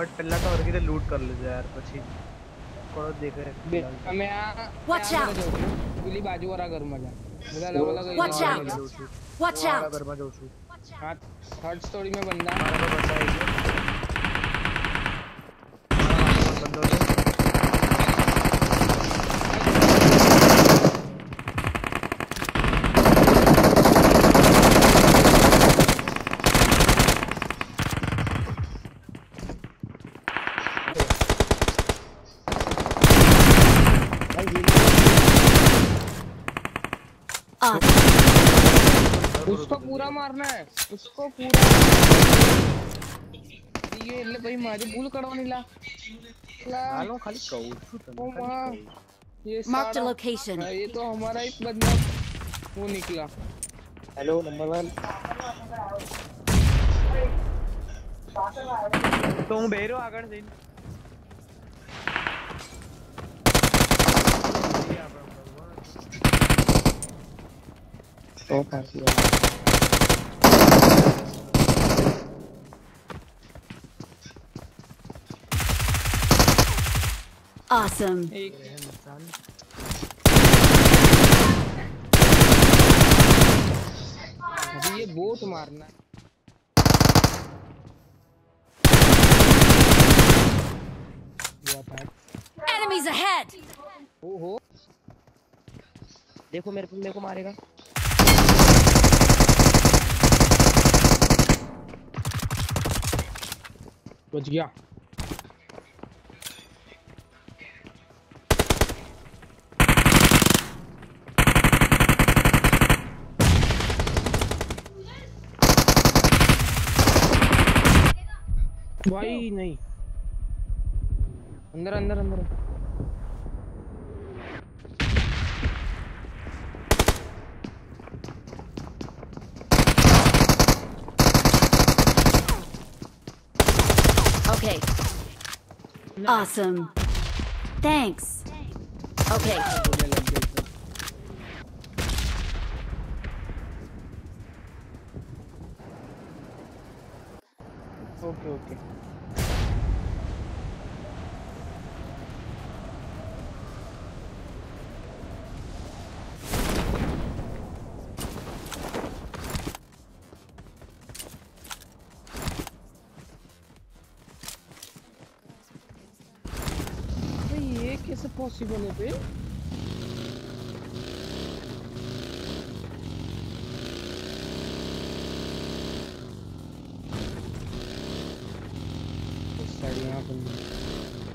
But पहला तो और किधर लूट कर ले यार પછી કોળો દેખે અમે આ વોચ આઉટ ગુલી बाजू વાળા ઘર માં જા બધા લવ લગ વોચ આઉટ ઘર માં જાઉં છું હા થર્ડ સ્ટોરી મે બંદા મારા બચાય છે બંદો છે उसको पूरा मारना है उसको पूरा ये ले भाई मारे भूल करवानी ला लालो खाली कौन मार्क द लोकेशन ये तो हमारा एक बंदा वो निकला हेलो नंबर 1 तो हूं बेरो आगड़ से तो पास ही awesome एक इंसान अभी ये बोट मारना है enemies ahead ओहो देखो मेरे को मारेगा बच गया भाई नहीं अंदर अंदर अंदर Okay. Awesome. Thanks. Okay. Okay. कैसे पॉसिबल है भाई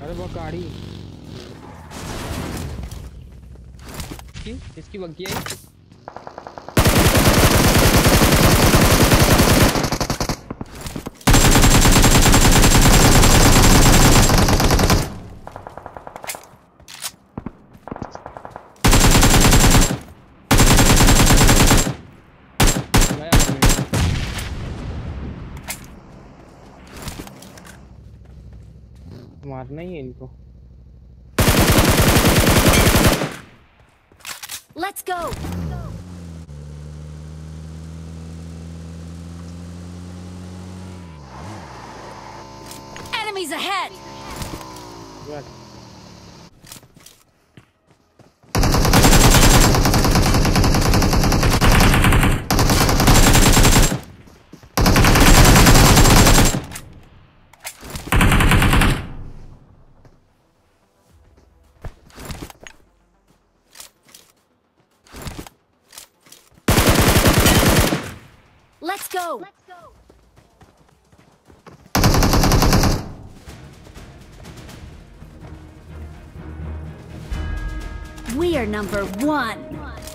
अरे वो गाड़ी इसकी बग्गी है मारना ही है इनको let's go enemies ahead We are number 1.